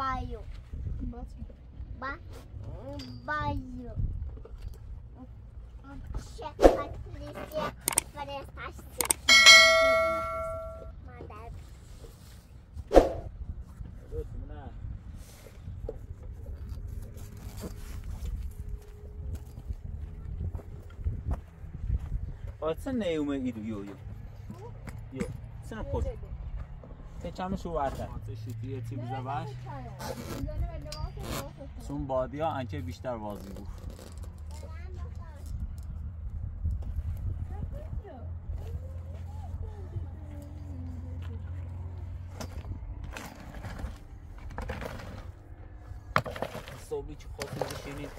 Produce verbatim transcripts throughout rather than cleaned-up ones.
Baio. Ba. Baio. Checa a polícia para estar seguro. Mandar. Olha, você não é uma idiota, eu. Eu. Você não pode. ته چم شو ورده شیطیه چی بزه بش سون بادی ها انکه بیشتر واضی بود صبحی چی خواست بشینید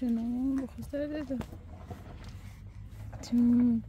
Canım bu kızlar dedi. Tüm.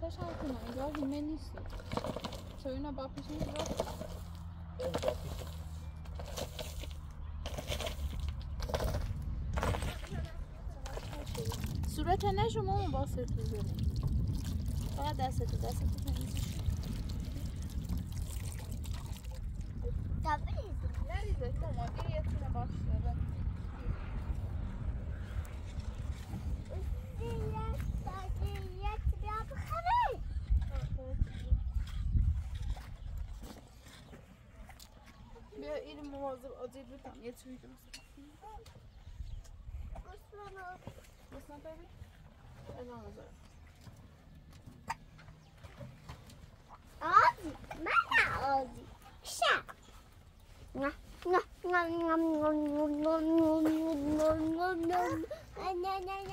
Też alternatywą wymienicy. Co inna babci nie zrobi? Surete ne zaman bahsediyorum? Bana dersete dersete kendisi. Tabii. Nerede? Tamam. Diyetine başlayalım. Acılı tam yetişiyoruz. Osman, Osman baby, ne olacak? Acı, bana acı. Şa. Ne, ne, ne, ne, ne, ne, ne, ne, ne, ne.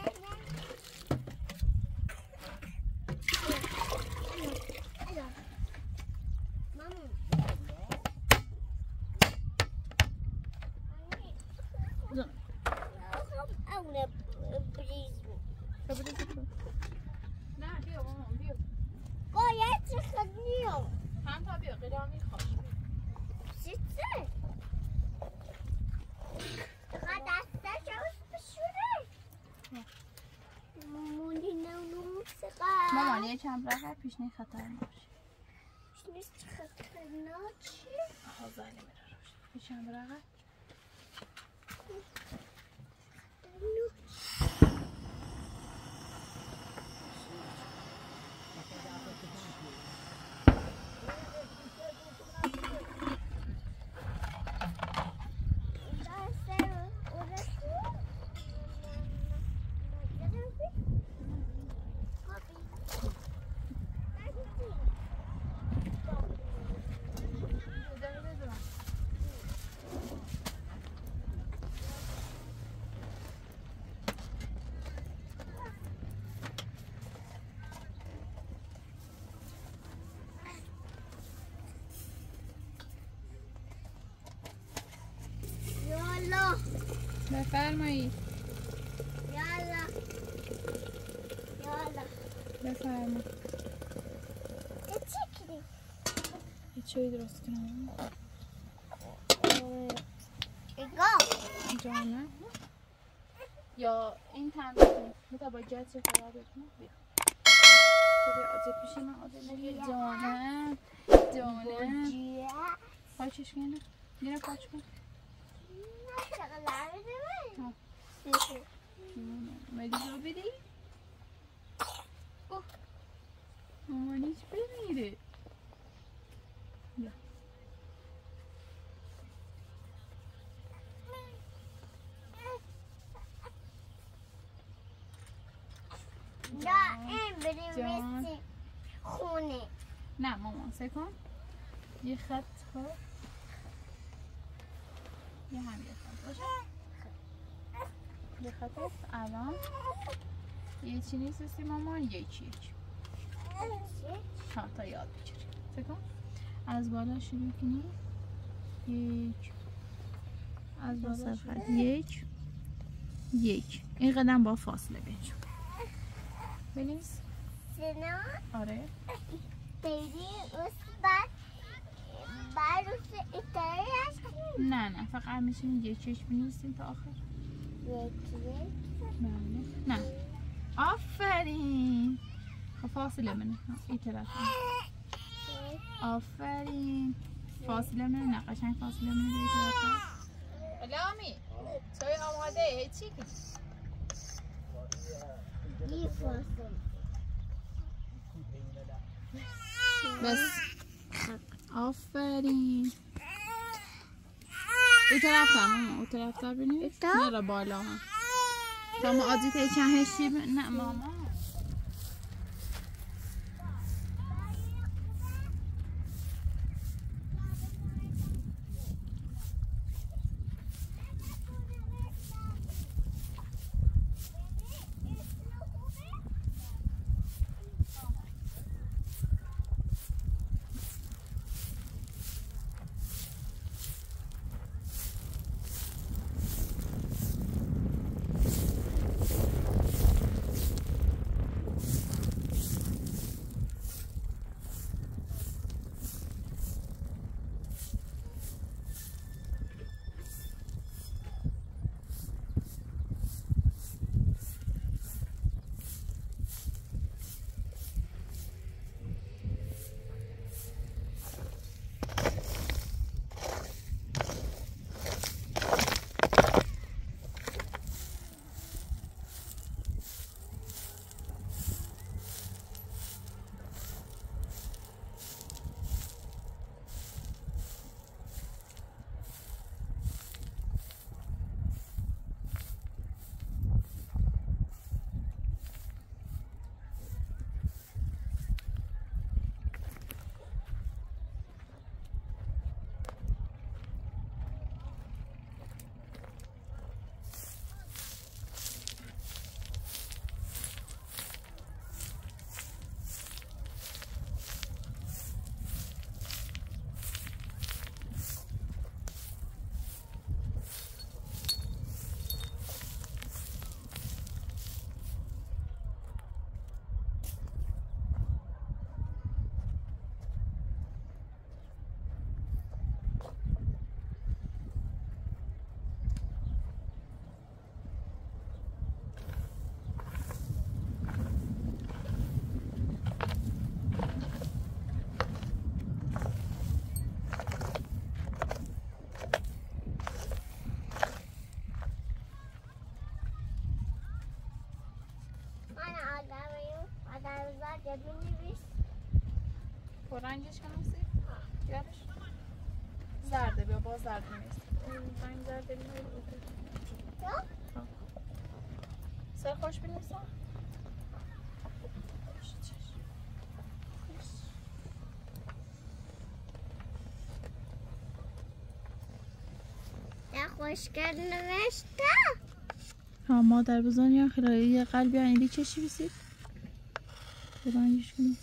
چمبره پیشنه خطرناک پیشنه خطرناک چی؟ آها زاله میره روش چمبره بفرمایید یالا یالا بفرمایید چه چیزی içeri drosknąłem. جانه یا این تمرین میتابا گچه فرا بکنم بیا بیا آجه پیشی من آجه بگیر جانه جانه پاچش گینه گینه پاچ کن مدیز رو بده مامان هیچ بمیره جان خونه نه مامان سکن یه خط کن یه هم یه خط باشه یه خط هست الان یه چی نیست هستی مامان یکی یکی ها تا یاد بگیری سکن از بالا شروع کنی یک از بالا شروع یک یک این قدم با فاصله بینجون بینیست سنا آره بیری اوز بعد بعد اوز ایتالیش نه نه فقط میشین یکیش بینیستیم تا آخر یکیش نه نه آفرین خب فاصله منه ایتالیش آفرین فاصله منه نه قشنگ فاصله منه به ایتالیش الامی توی آماده چی که یه فاصله بس آفرین او طرف تر ماما او طرف تر بینید نره بالا هم تا ما آزی تا چند هشتی نه ماما رنگش کنم گرش زرده بیا باز زرده نیست رنگ زرده بیایی سر خوش بینیستم در خوشگر نوشته ها مادر بزن یا خیلی یه قلب یا اینلی چشی بیسید رنگش کنم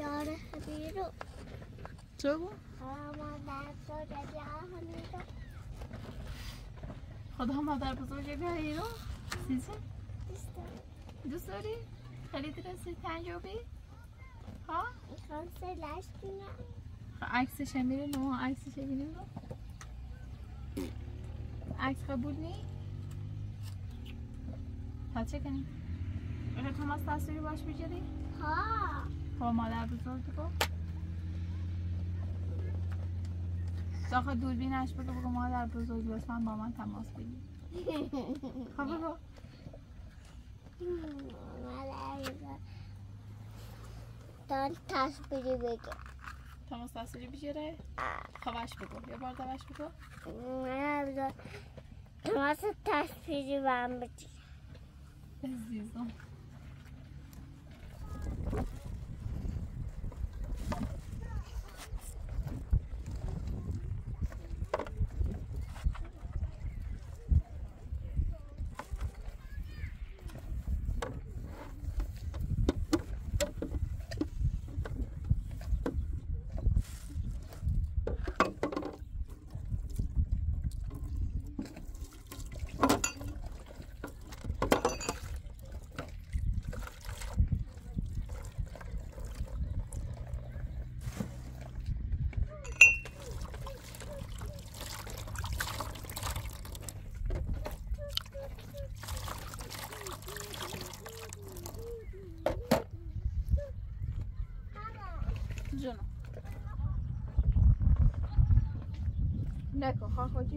یاره همیرو چه بود؟ آمان درسته یاره همیرو خدا بزرگ در ایران سیزی؟ دوست داری؟ دوست داری؟ خیلی درستی تنجابی؟ ها؟ میخوام سلش کنم عکسش هم میره نوها عکسش هم میره عکس قبول نی؟ تا چه کنی؟ اگه تو ماست تصویری باش بگیری؟ ها با مادر بزرگ بگو داخل دوربینش بگو بگو مادر بزرگ لطفا با من تماس بگیر خب بگو مادر بزرگ دان تصویری بگو تماس تصویری بگیره؟ خواهش بگو یه بار دوش بگو مادر بزرگ تماس تصویری بهم بگیر عزیزم نکو خواه خواهی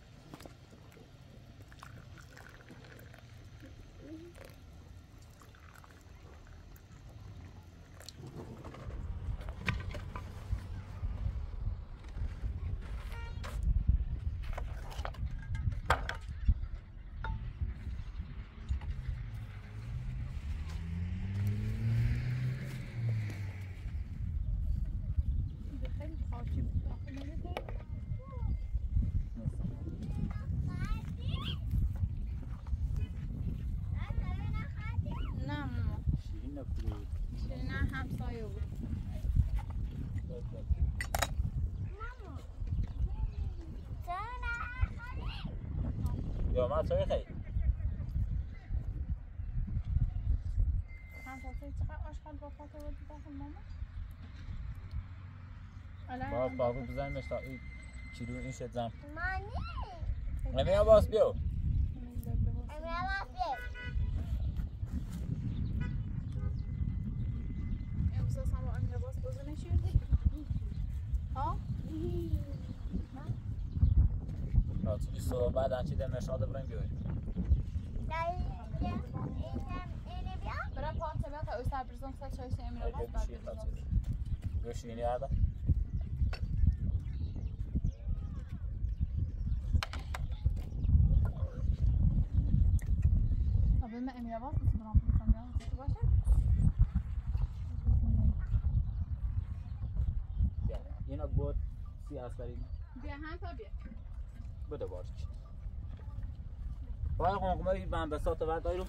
یا ما سوی خیلی همساسه چقدر آشقل با خاطر بود بخون ماما باز باقی بزنیم اشتا این چیلو این شد زم مانی امی عباس بیو امی عباس بیو ام ساس هم با امی عباس بزنه شیردی ها؟ تو بیست و بعد هنچی در مشاهده برم بیاریم برم پارتمه تا اوی سر برزم سر چایش امیر آباز برم برزم گوشی اینی هرده آبای من امیر آباز بسید برام برسم بیارم خوشی باشه اینا بود سی هست بریم بیا هم تا بیا بده بارش باید قنقمه بید من بساط ورد آی رو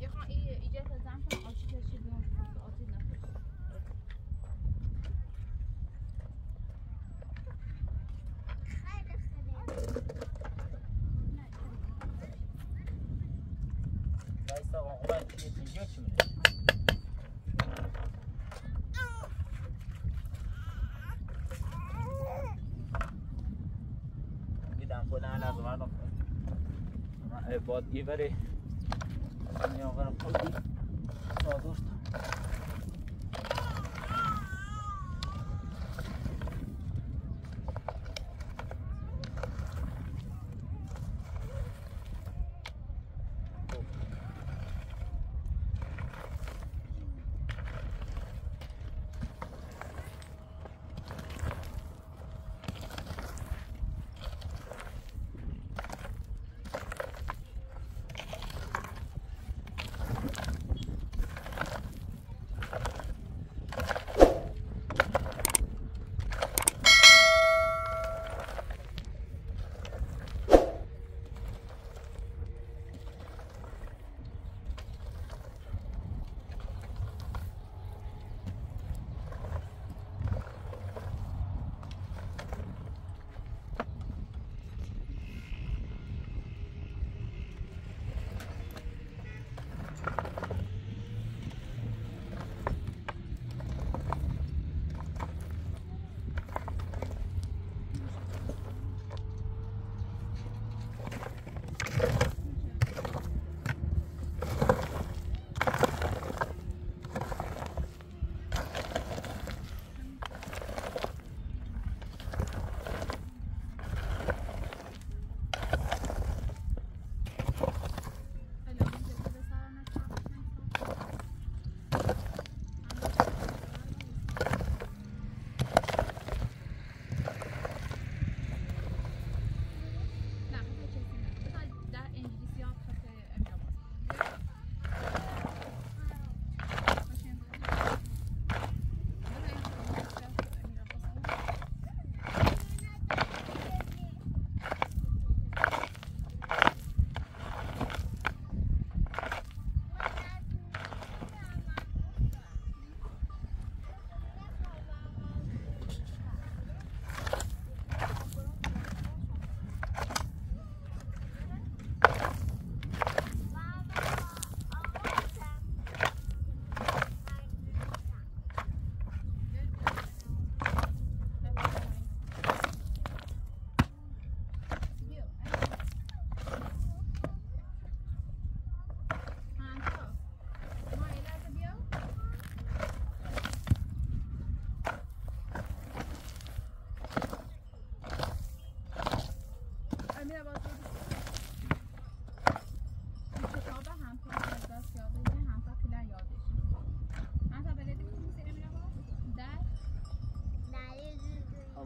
یخوان ایجه تزم کنم آتیش هشی بیان آتیش نفرش بایستا قنقمه اینجا چی میده باید ای بره این آقرم خودی سازوشتم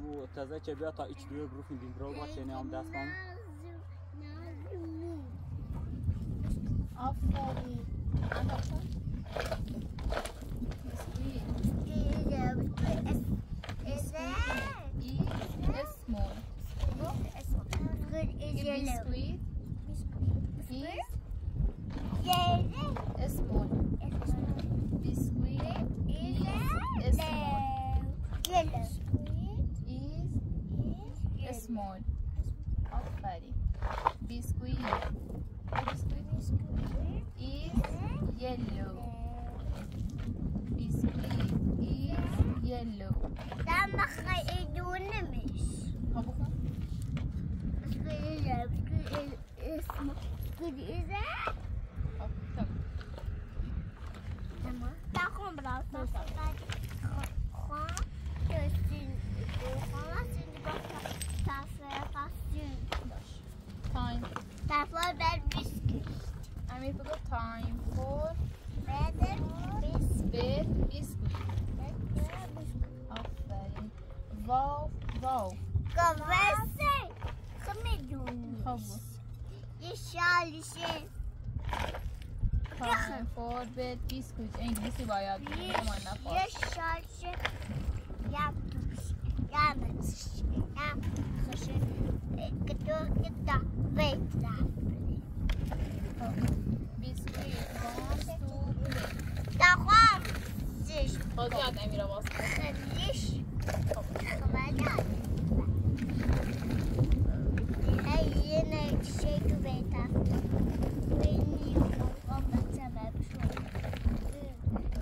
بو تازه که بیا تا ایچ دویو گروفین بین برو با چنه هم دستان آفرین هم دستان اسمو بیسکویت بیسکویت اسمو بیسکویت اسمو small. Offering. Biscuit. Biscuit. Biscuit is yellow. Biscuit is yellow. Tam makhaydunemiş. Bakın. Biscuit ya, biscuit is good is. Tamam. Tamam. Ta kombra ta ta. Time. Time for bread biscuit. I mean, for time for bread biscuit. Bread biscuit. Bread biscuit. Okay. Wow, wow. Converse. Comedian. Cover. Yişalişe. Time for bread biscuit. İngilizce bayağı bir zaman yapar. Yişalişe. Yapmış. Yapmış. Yapmış. Kıtır kıtır. Wait, Biscuit wants to play. Da Juan. Sich. Rückwärts Emira was. Nicht. Hey, yine shake wait up. When you come back to my show.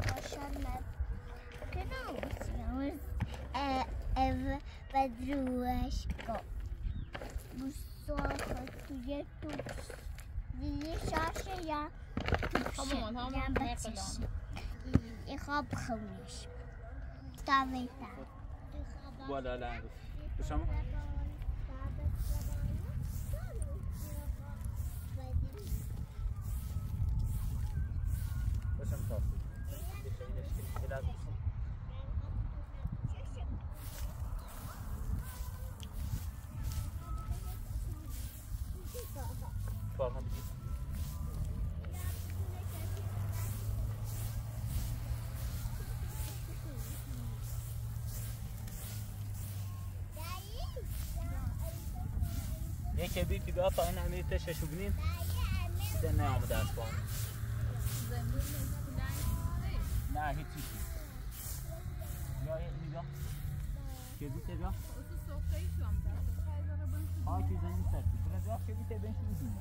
Aşağıda. Genau. Yalnız ev ev bedruaşko. Diye tut. Diye şaşıya. Tamam tamam. İhab kılmış. Tabii tabii. Wala la. Bu şamı. Bu şamı top. Biraz یک بیت دیگه تا این همه تشه شو بینیم زن نیامده از پاهم نه هیچی یا یک دیگه که بیت دیگه آه که زنی سر بیت دیگه که بیت دیگه بینش بیدیم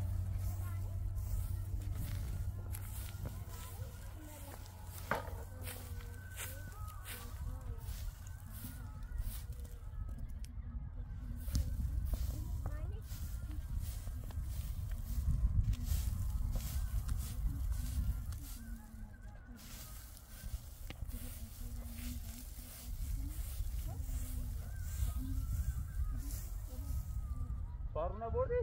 Paruna bordi?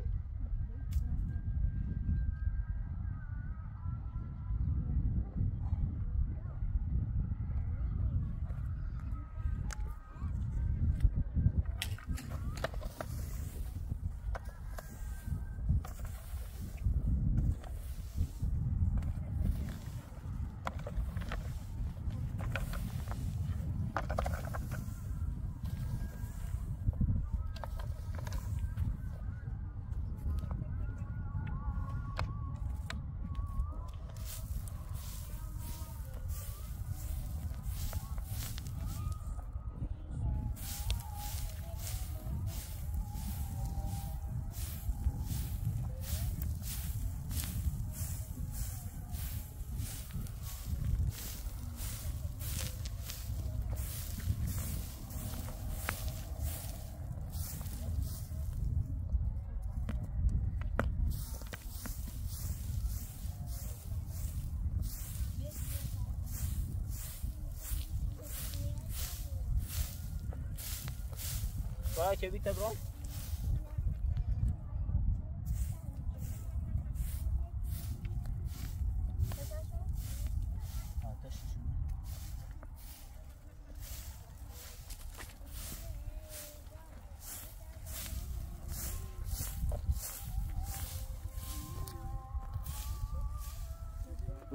Bana çevik de bırak.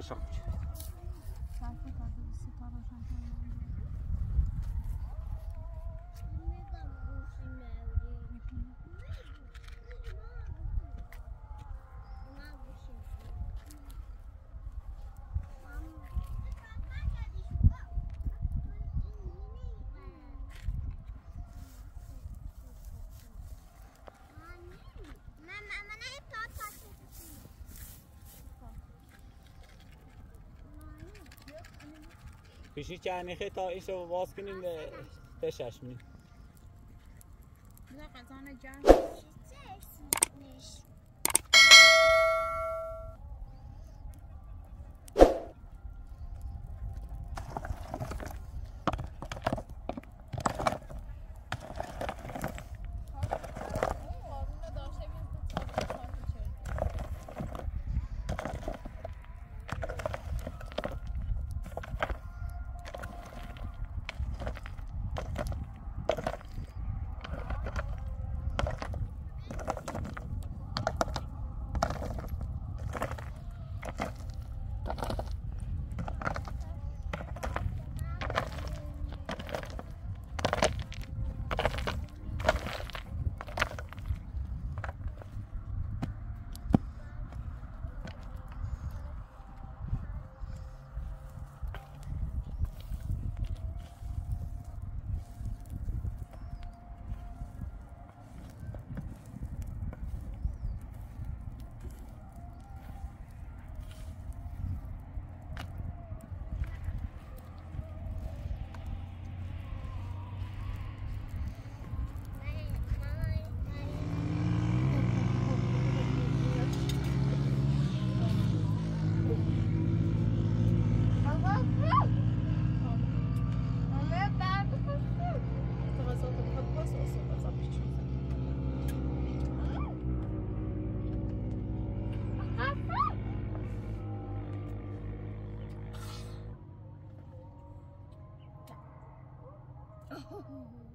kısa. پیشی چنیخه تا این شو باز کنیم به تشش میدیم بزر قضانه جرم Oh.